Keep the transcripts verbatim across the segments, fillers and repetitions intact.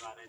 Rồi đây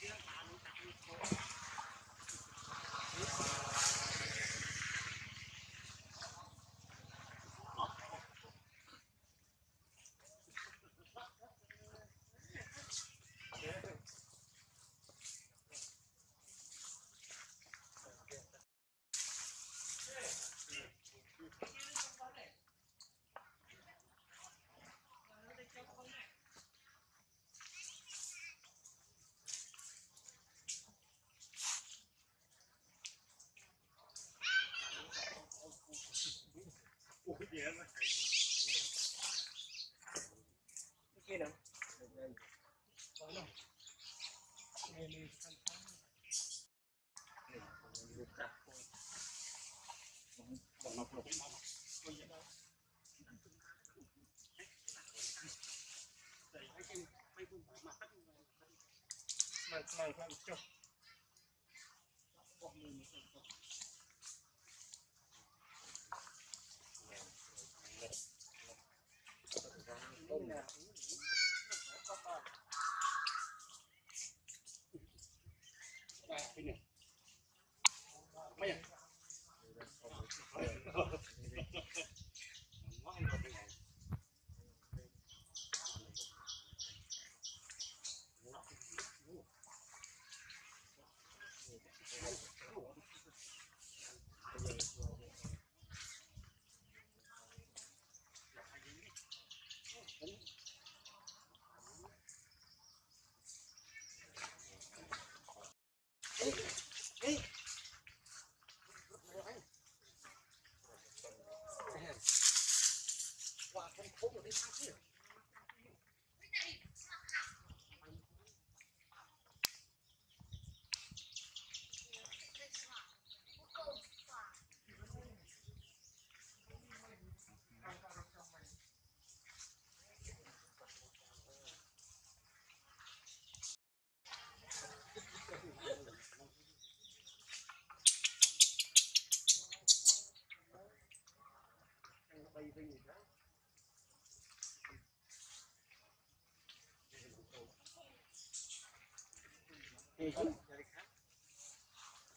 Yeah, I'm okay. Okay, Hãy subscribe cho kênh Ghiền Mì Gõ để